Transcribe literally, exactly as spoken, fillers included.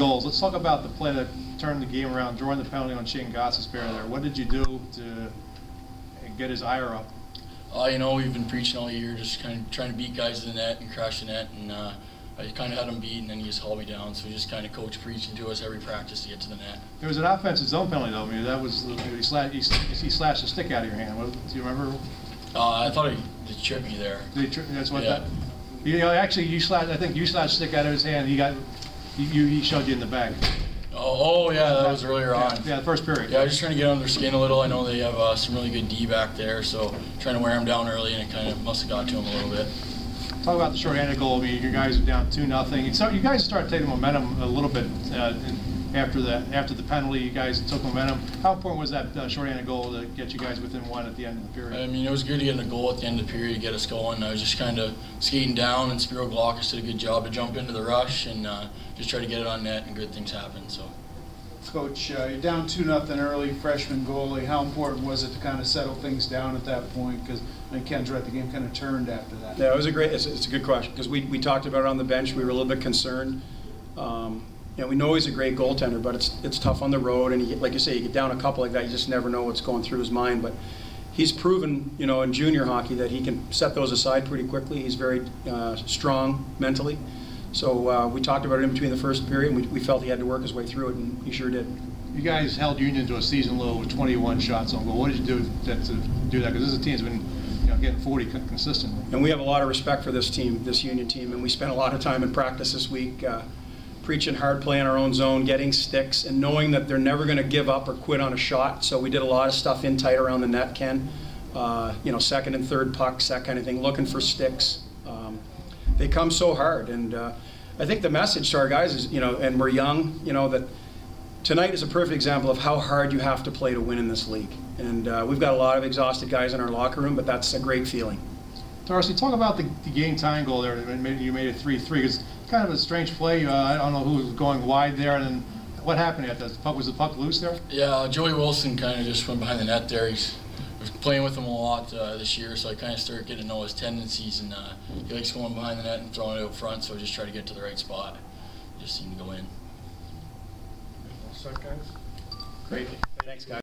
goals. Let's talk about the play that turned the game around, drawing the penalty on Shane Goss's barrier there. What did you do to get his ire up? Uh, you know, we've been preaching all year, just kind of trying to beat guys to the net and crash the net, and uh, I kind of had him beat, and then he just hauled me down. So he just kind of coach preaching to us every practice to get to the net. There was an offensive zone penalty, though. I mean, that was he slashed, he, he slashed a stick out of your hand. What, do you remember? Uh, I thought he, he tripped me there. Did he trip, that's what yeah. that. You know, actually, you slashed. I think you slashed a stick out of his hand. He got, you, he shoved you in the back. Oh, oh yeah, that was earlier on. Yeah, yeah, the first period. Yeah, I was just trying to get under their skin a little. I know they have uh, some really good D back there, so trying to wear them down early, and it kind of must have got to them a little bit. Talk about the short-handed goal. I mean, your guys are down two nothing. So you guys started taking momentum a little bit uh, after the after the penalty. You guys took momentum. How important was that uh, short-handed goal to get you guys within one at the end of the period? I mean, it was good to get a goal at the end of the period to get us going. I was just kind of skating down, and Spiro Glockus did a good job to jump into the rush and uh, just try to get it on net, and good things happened. So, Coach, uh, you're down two nothing early, freshman goalie. How important was it to kind of settle things down at that point? Because I think Ken's right, the game kind of turned after that. Yeah, it was a great. It's, it's a good question because we, we talked about it on the bench. We were a little bit concerned. Um, you know, we know he's a great goaltender, but it's it's tough on the road. And he, like you say, you get down a couple like that, you just never know what's going through his mind. But he's proven, you know, in junior hockey that he can set those aside pretty quickly. He's very uh, strong mentally. So uh, we talked about it in between the first period, and we, we felt he had to work his way through it, and he sure did. You guys held Union to a season low with twenty-one shots on goal. What did you do that, to do that? Because this is a team that's been you know, getting forty consistently. And we have a lot of respect for this team, this Union team, and we spent a lot of time in practice this week uh, preaching hard play in our own zone, getting sticks, and knowing that they're never going to give up or quit on a shot. So we did a lot of stuff in tight around the net, Ken. Uh, you know, second and third pucks, that kind of thing, looking for sticks. Um, They come so hard, and uh, I think the message to our guys is, you know, and we're young, you know, that tonight is a perfect example of how hard you have to play to win in this league. And uh, we've got a lot of exhausted guys in our locker room, but that's a great feeling. Darcy, talk about the, the game time goal there. You made it three three. It's kind of a strange play. Uh, I don't know who was going wide there, and what happened at that? Was the puck loose there? Yeah, Joey Wilson kind of just went behind the net there. He's I was playing with him a lot uh, this year, so I kind of started getting to know his tendencies, and uh, he likes going behind the net and throwing it out front, so I just try to get to the right spot. Just seemed to go in. All set, guys? Great. Thanks, guys.